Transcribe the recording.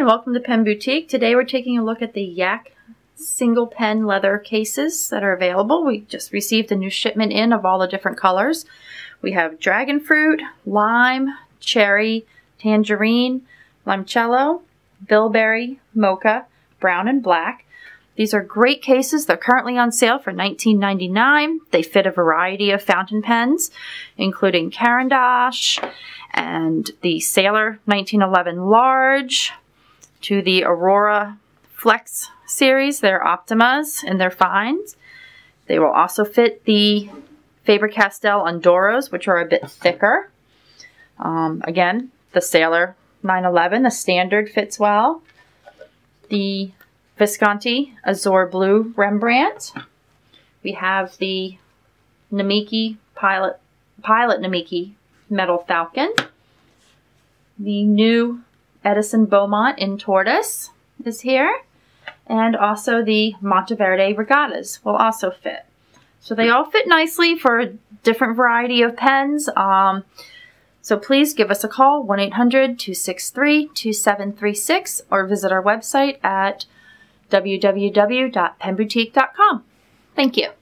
and welcome to Pen Boutique. Today we're taking a look at the Yak single pen leather cases that are available. We just received a new shipment in of all the different colors. We have Dragonfruit, Lime, Cherry, Tangerine, Limoncello, Bilberry, Mocha, Brown, and Black. These are great cases. They're currently on sale for $19.99. They fit a variety of fountain pens, including Caran d'Ache and the Sailor 1911 Large to the Aurora Flex series. They're Optimas and they're fines. They will also fit the Faber-Castell Ondoros, which are a bit thicker. Again, the Sailor 911, the standard, fits well. The Visconti Azure Blue Rembrandt. We have the Namiki Pilot Namiki Metal Falcon. The new Edison Beaumont in Tortoise is here. And also the Monteverde Regattas will also fit. So they all fit nicely for a different variety of pens. So please give us a call, 1-800-263-2736, or visit our website at www.penboutique.com. Thank you.